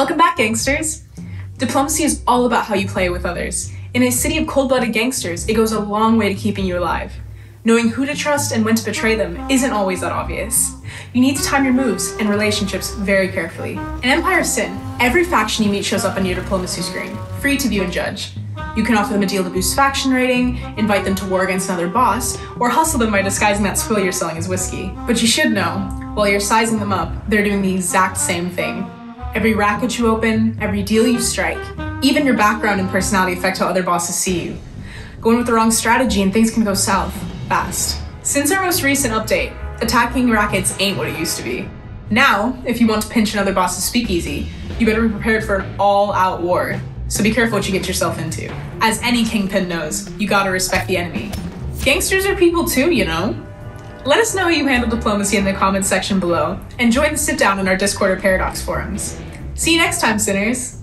Welcome back, gangsters! Diplomacy is all about how you play with others. In a city of cold-blooded gangsters, it goes a long way to keeping you alive. Knowing who to trust and when to betray them isn't always that obvious. You need to time your moves and relationships very carefully. In Empire of Sin, every faction you meet shows up on your diplomacy screen, free to view and judge. You can offer them a deal to boost faction rating, invite them to war against another boss, or hustle them by disguising that swill you're selling as whiskey. But you should know, while you're sizing them up, they're doing the exact same thing. Every racket you open, every deal you strike, even your background and personality affect how other bosses see you. Going with the wrong strategy and things can go south, fast. Since our most recent update, attacking rackets ain't what it used to be. Now, if you want to pinch another boss's speakeasy, you better be prepared for an all-out war. So be careful what you get yourself into. As any kingpin knows, you gotta respect the enemy. Gangsters are people too, you know? Let us know how you handle diplomacy in the comments section below, and join the sit-down in our Discord or Paradox forums. See you next time, sinners!